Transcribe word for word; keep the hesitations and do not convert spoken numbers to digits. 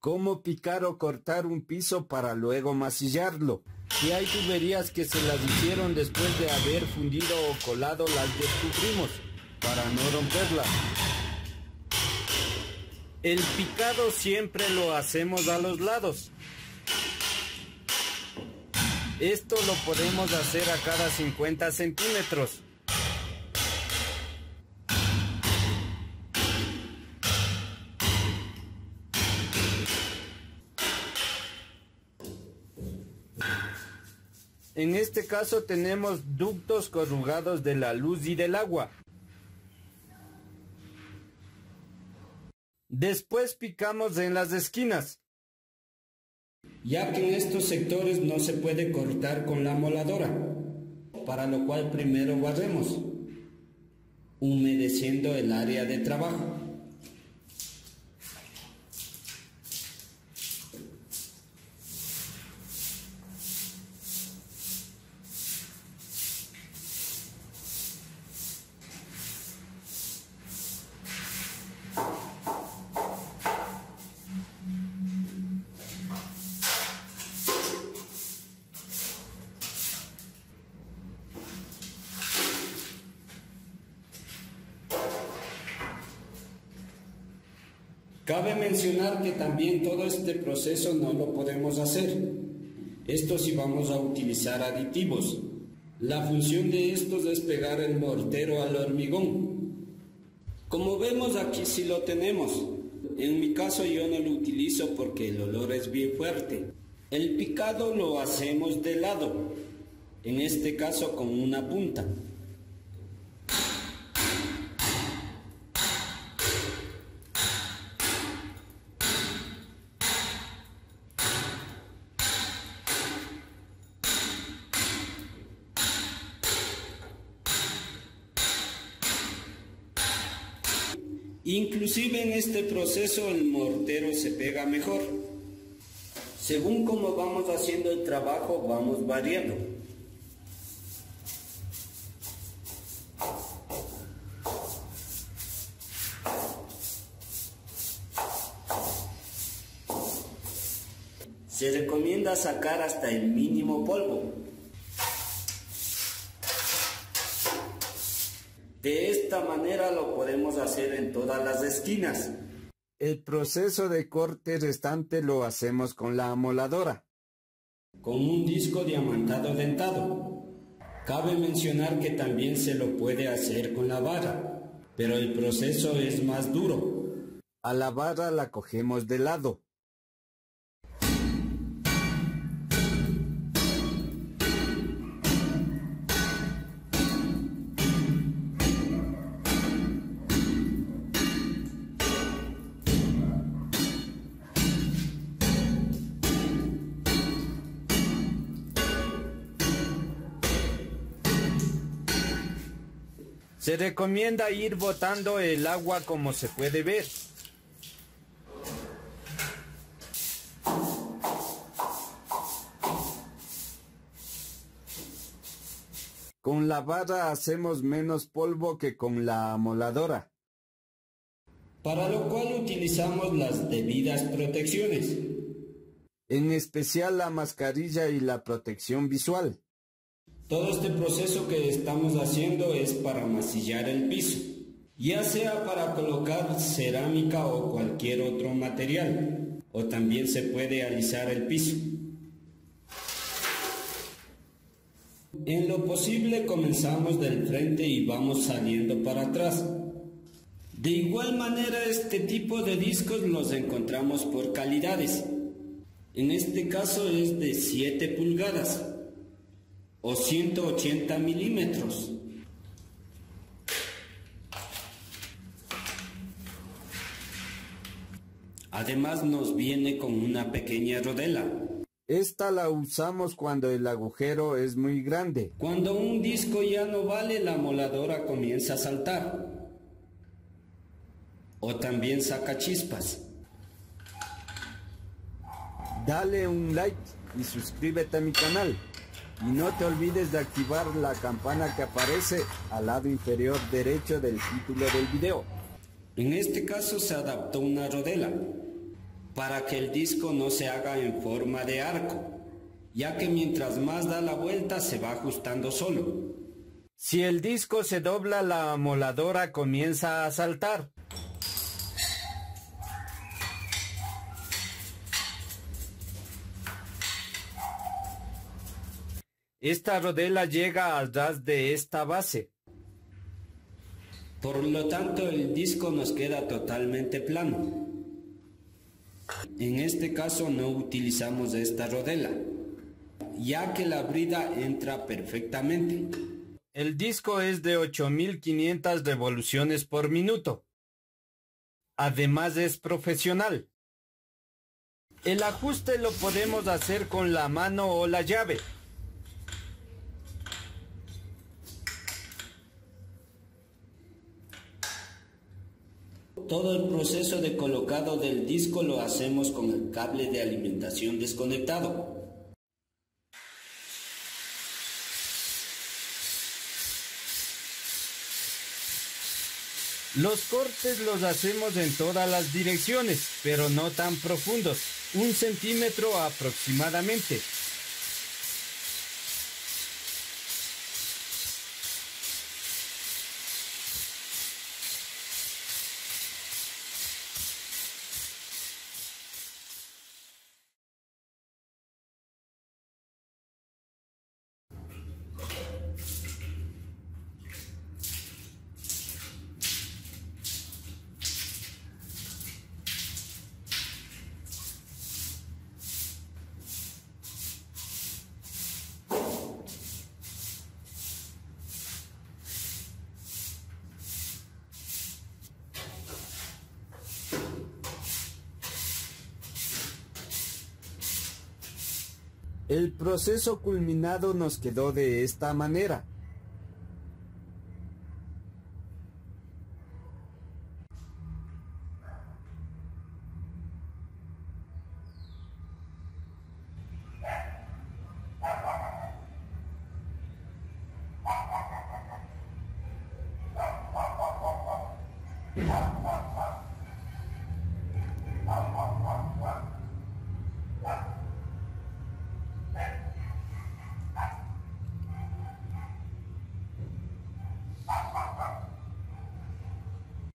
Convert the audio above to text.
¿Cómo picar o cortar un piso para luego masillarlo? Si hay tuberías que se las hicieron después de haber fundido o colado, las descubrimos para no romperlas. El picado siempre lo hacemos a los lados. Esto lo podemos hacer a cada cincuenta centímetros. En este caso tenemos ductos corrugados de la luz y del agua. Después picamos en las esquinas, ya que en estos sectores no se puede cortar con la moladora, para lo cual primero barremos, humedeciendo el área de trabajo. Cabe mencionar que también todo este proceso no lo podemos hacer. Esto sí vamos a utilizar aditivos. La función de estos es pegar el mortero al hormigón. Como vemos aquí sí lo tenemos. En mi caso yo no lo utilizo porque el olor es bien fuerte. El picado lo hacemos de lado, en este caso con una punta. Inclusive en este proceso el mortero se pega mejor. Según como vamos haciendo el trabajo, vamos variando. Se recomienda sacar hasta el mínimo polvo. De esta manera lo podemos hacer en todas las esquinas. El proceso de corte restante lo hacemos con la amoladora, con un disco diamantado dentado. Cabe mencionar que también se lo puede hacer con la vara, pero el proceso es más duro. A la vara la cogemos de lado. Se recomienda ir botando el agua como se puede ver. Con la vara hacemos menos polvo que con la amoladora, para lo cual utilizamos las debidas protecciones, en especial la mascarilla y la protección visual. Todo este proceso que estamos haciendo es para masillar el piso, ya sea para colocar cerámica o cualquier otro material, o también se puede alisar el piso. En lo posible comenzamos del frente y vamos saliendo para atrás. De igual manera, este tipo de discos los encontramos por calidades. En este caso es de siete pulgadas o ciento ochenta milímetros. Además nos viene con una pequeña rodela. Esta la usamos cuando el agujero es muy grande. Cuando un disco ya no vale, la moladora comienza a saltar, o también saca chispas. Dale un like y suscríbete a mi canal. Y no te olvides de activar la campana que aparece al lado inferior derecho del título del video. En este caso se adaptó una rodela. para que el disco no se haga en forma de arco, ya que mientras más da la vuelta se va ajustando solo. Si el disco se dobla, la moladora comienza a saltar. Esta rodela llega al ras de esta base. Por lo tanto, el disco nos queda totalmente plano. En este caso no utilizamos esta rodela, ya que la brida entra perfectamente. El disco es de ocho mil quinientas revoluciones por minuto. Además es profesional. El ajuste lo podemos hacer con la mano o la llave. Todo el proceso de colocado del disco lo hacemos con el cable de alimentación desconectado. Los cortes los hacemos en todas las direcciones, pero no tan profundos, un centímetro aproximadamente. El proceso culminado nos quedó de esta manera.